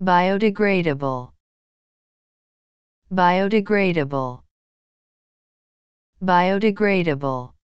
biodegradable, biodegradable, biodegradable.